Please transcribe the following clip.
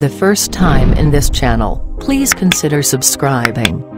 The first time in this channel, please consider subscribing.